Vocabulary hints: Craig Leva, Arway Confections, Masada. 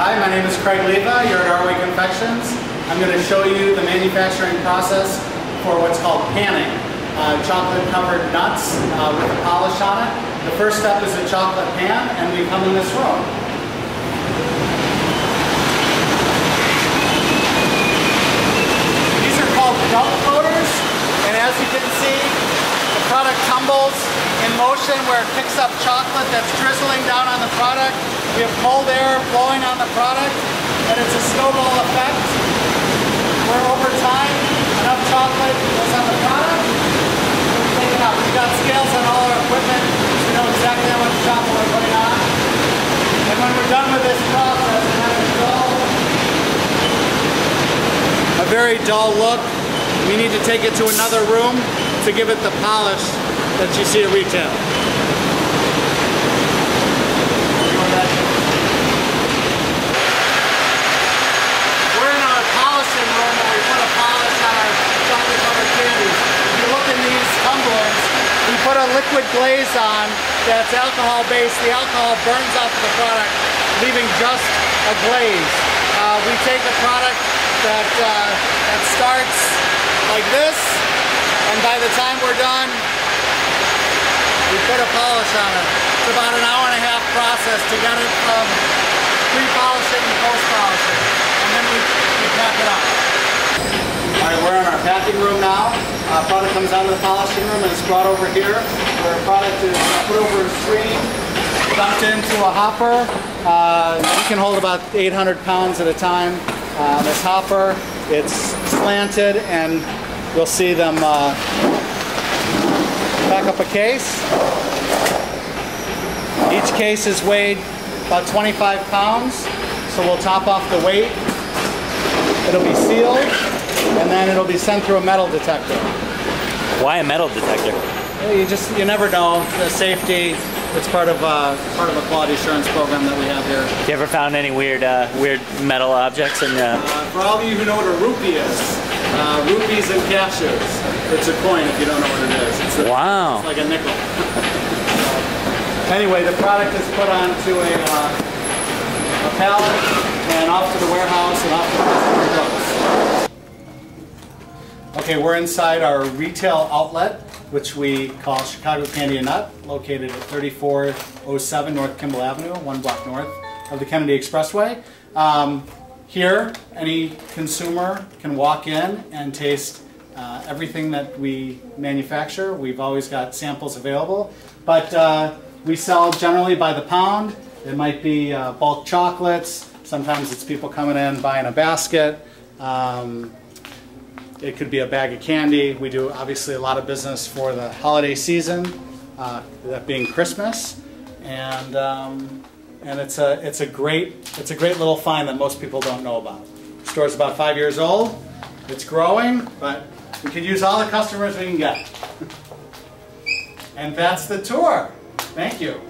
Hi, my name is Craig Leva. You're at Arway Confections. I'm going to show you the manufacturing process for what's called panning. Chocolate-covered nuts with a polish on it. The first step is a chocolate pan, and we come in this room. These are called dump floaters, and as you can see, the product tumbles in motion where it picks up chocolate that's drizzling down on the product. We have cold air blowing on the product, and it's a snowball effect where over time, enough chocolate goes on the product. We've got scales on all our equipment so we know exactly how much chocolate we're putting on. And when we're done with this process, we have a very dull look. We need to take it to another room to give it the polish that you see at retail. We're in our polishing room where we put a polish on our chocolate covered candies. If you look in these tumblers, we put a liquid glaze on that's alcohol based. The alcohol burns off the product, leaving just a glaze. We take a product that starts like this, and by the time we're done, we put a polish on it. It's about an hour-and-a-half process to get it from pre-polishing and post-polishing, and then we pack it up. All right, we're in our packing room now. Product comes out of the polishing room and it's brought over here, where the product is put over a screen, dumped into a hopper. You can hold about 800 pounds at a time. This hopper, it's slanted, and you'll see them pack up a case. Each case is weighed about 25 pounds, so we'll top off the weight. It'll be sealed, and then it'll be sent through a metal detector. Why a metal detector? You never know. The safety. It's part of a quality assurance program that we have here. Have you ever found any weird metal objects in the? For all of you who know what a rupee is. Rupees and cashews. It's a coin if you don't know what it is. Wow. It's like a nickel. Anyway, the product is put onto a pallet and off to the warehouse and off to the customer goes. Okay, we're inside our retail outlet, which we call Chicago Candy & Nut, located at 3407 North Kimball Avenue, one block north of the Kennedy Expressway. Here, any consumer can walk in and taste everything that we manufacture. We've always got samples available, but we sell generally by the pound. It might be bulk chocolates. Sometimes it's people coming in buying a basket. It could be a bag of candy. We do obviously a lot of business for the holiday season, that being Christmas, and. And it's a great little find that most people don't know about. The store's about 5 years old. It's growing, but we can use all the customers we can get. And that's the tour. Thank you.